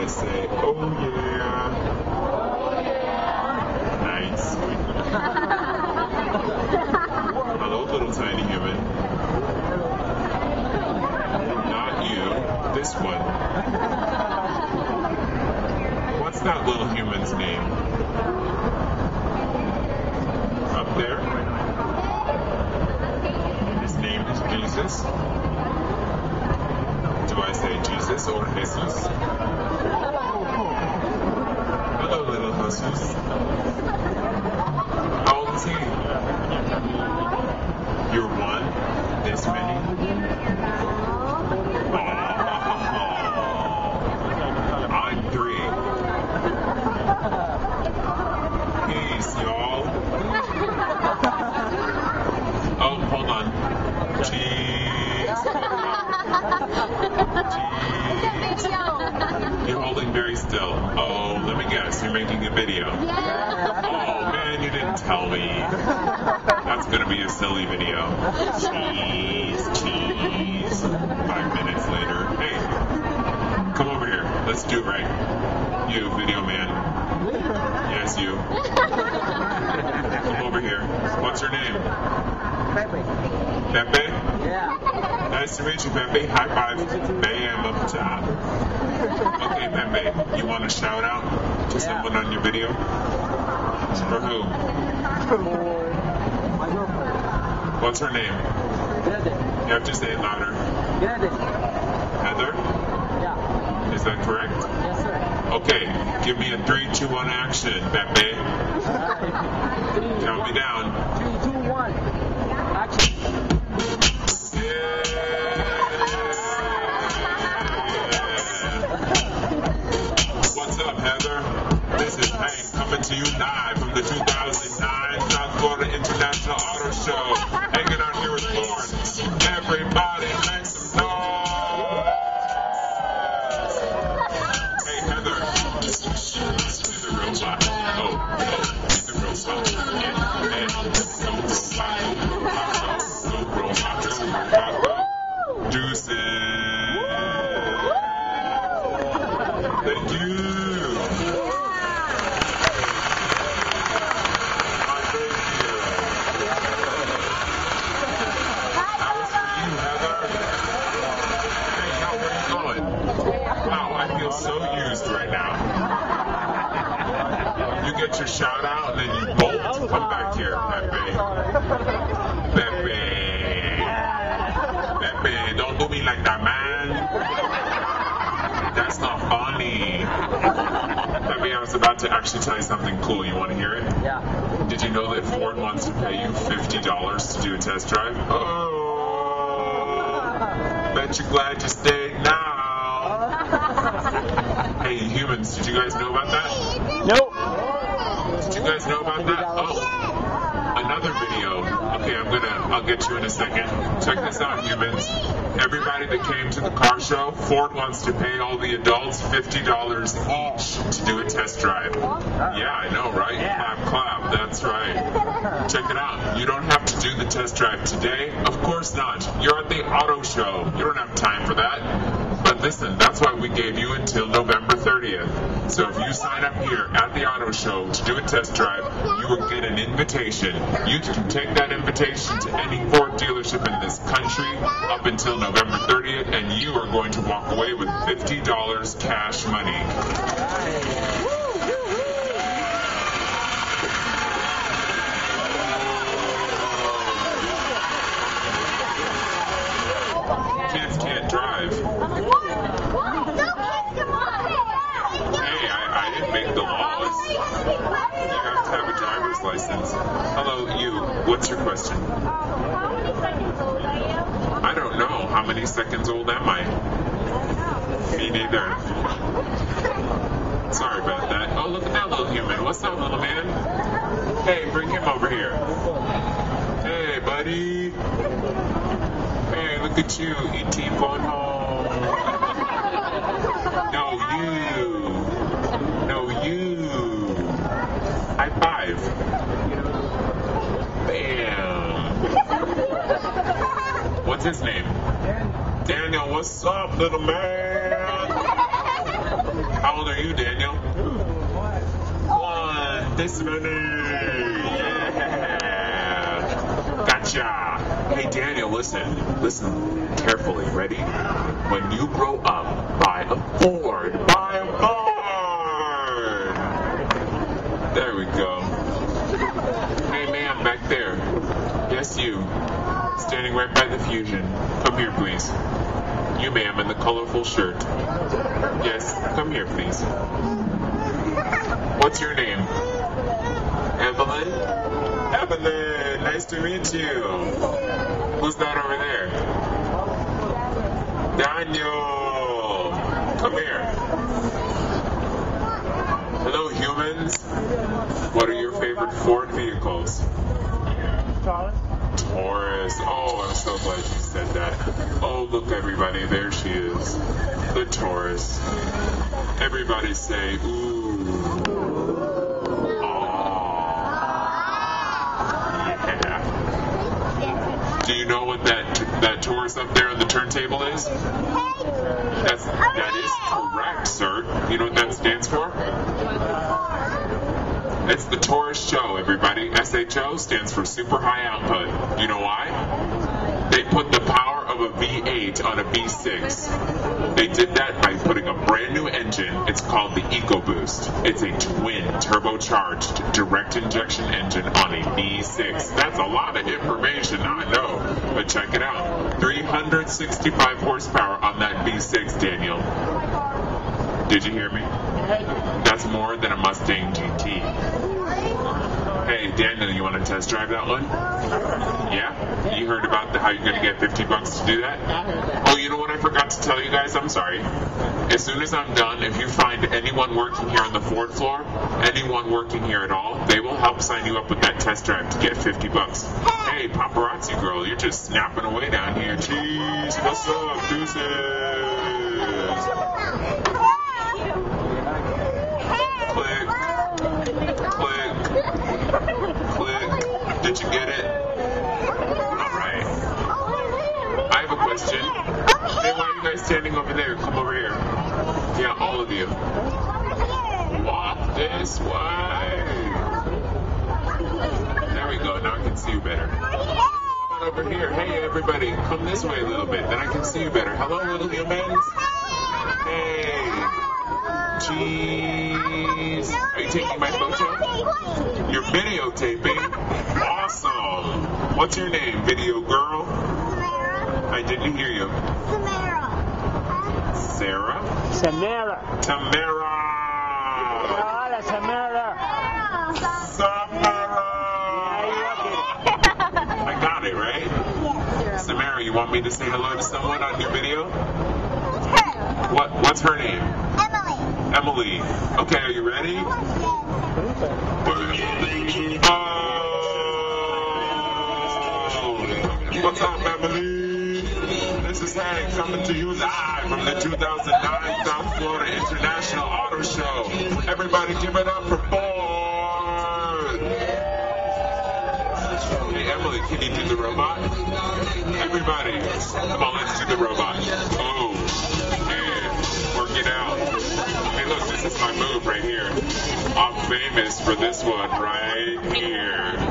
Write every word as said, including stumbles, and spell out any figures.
everybody say, oh yeah. Oh yeah. Nice. Hello, little tiny human. Not you, this one. What's that little human's name? Up there? His name is Jesus. Do I say Jesus or Jesus? Hello, little Jesus. How old is he? You're one? This many? Oh, I'm three. Peace, y'all. Oh, hold on. Jeez. You're holding very still. Oh, let me guess. You're making a video. Yeah. Oh, man, you didn't tell me. That's going to be a silly video. Jeez, jeez. Five minutes later. Hey, come over here. Let's do it right. You, video man. Yes, you. Come over here. What's your name? Pepe. Pepe? Yeah. Nice to meet you, Pepe. High five. Bam, up top. Okay, Pepe, you want to shout out to yeah. someone on your video? For who? For my girlfriend. What's her name? Heather. You have to say it louder. Heather. Heather? Yeah. Is that correct? Yes, sir. Okay, give me a three, two, one action, Pepe. Right. Count me down. three, two, one. Action. This is Hank coming to you live from the two thousand nine South Florida International Auto Show. Hanging out here with Ford. Everybody make some noise. Hey, Heather. She's a robot. Oh, oh, she's a robot. Hey, no robot. No robot. No robot. Deuces. Thank you. So used right now. You get your shout out and then you bolt. Come back here, Pepe. Pepe. Pepe, don't do me like that, man. That's not funny. Pepe, I was about to actually tell you something cool. You want to hear it? Yeah. Did you know that Ford wants to pay you fifty dollars to do a test drive? Oh. Bet you're glad you stayed now. Hey, humans, did you guys know about that? Nope. Did you guys know about that? Oh, another video. Okay, I'm gonna, I'll get you in a second. Check this out, humans. Everybody that came to the car show, Ford wants to pay all the adults fifty dollars each to do a test drive. Yeah, I know, right? Clap, clap, that's right. Check it out. You don't have to do the test drive today. Of course not. You're at the auto show. You don't have time for that. But listen, that's why we gave you until November thirtieth. So if you sign up here at the auto show to do a test drive, you will get an invitation. You can take that invitation to any Ford dealership in this country up until November thirtieth, and you are going to walk away with fifty dollars cash money. Kids can't drive. What? What? No kids can walk. Hey, I, I didn't make the laws. You have to have a driver's license. Hello, you. What's your question? Um, how many seconds old are you? I don't know. How many seconds old am I? I don't know. Me neither. Sorry about that. Oh, look at that little human. What's up, little man? Hey, bring him over here. Hey, buddy. Look at you, E T phone home. No, you. No, you. High five. Bam. What's his name? Daniel. Daniel, what's up, little man? How old are you, Daniel? Ooh, what? One. This one. Yeah. Gotcha. Hey, Daniel, listen. Listen carefully. Ready? When you grow up, buy a Ford. Buy a Ford. There we go. Hey, ma'am, back there. Yes, you. Standing right by the Fusion. Come here, please. You, ma'am, in the colorful shirt. Yes, come here, please. What's your name? Evelyn? Evelyn, nice to meet you. Who's that over there? Daniel! Come here. Hello, humans. What are your favorite Ford vehicles? Taurus. Taurus. Oh, I'm so glad you said that. Oh, look, everybody. There she is. The Taurus. Everybody say, ooh. Aww. Yeah. Do you know what that that Taurus up there on the turntable is? That's, that is correct, sir. You know what that stands for? It's the Taurus show, everybody. S H O stands for super high output. You know why? They put the power of a V eight on a V six. They did that by putting a brand new engine. It's called the EcoBoost. It's a twin turbocharged direct injection engine on a V six. That's a lot of information, I know. But check it out. three hundred sixty-five horsepower on that V six, Daniel. Did you hear me? That's more than a Mustang G T. Hey, Daniel, you want to test drive that one? Yeah? You heard about the, how you're going to get fifty bucks to do that? Oh, you know what I forgot to tell you guys? I'm sorry. As soon as I'm done, if you find anyone working here on the Ford floor, anyone working here at all, they will help sign you up with that test drive to get fifty bucks. Hey, paparazzi girl, you're just snapping away down here. Jeez, what's up, deuces? Did you get it? Alright. I have a question. Hey, why are you guys standing over there? Come over here. Yeah, all of you. Walk this way. There we go. Now I can see you better. How about over here? Hey, everybody. Come this way a little bit. Then I can see you better. Hello, little humans. Hey. Jeez. Are you taking my photo? You're videotaping? Awesome. What's your name, video girl? Samara. I didn't hear you. Samara. Sarah? Samara. Tamara. Hola, Samara. Samara. I got it, right? Yes. Samara, you want me to say hello to someone on your video? Her. What? What's her name? Emily. Okay, are you ready? Oh! What's up, Emily? This is Hank coming to you live from the two thousand nine South Florida International Auto Show. Everybody give it up for Ford! Hey, Emily, can you do the robot? Everybody, come on, let's do the robot. Oh, man, work it out. This is my move right here. I'm famous for this one right here.